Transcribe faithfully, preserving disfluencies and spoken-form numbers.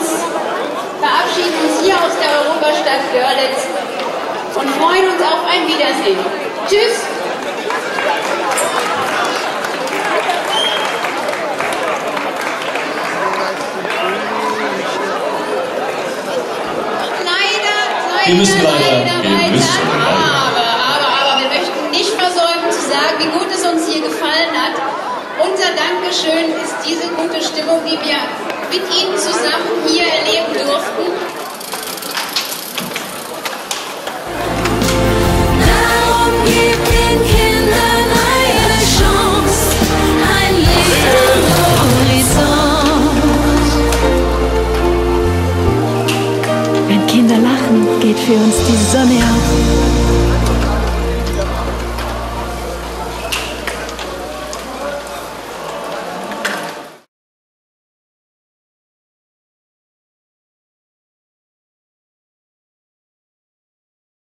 uns, verabschieden uns hier aus der Europastadt Görlitz und freuen uns auf ein Wiedersehen. Tschüss! Wir müssen leider, wir müssen leider. Aber, aber, aber, wir möchten nicht versäumen zu sagen, wie gut es uns hier gefallen hat. Unser Dankeschön ist diese gute Stimmung, die wir mit Ihnen zusammen hier erleben durften. Für uns die Sonne auf.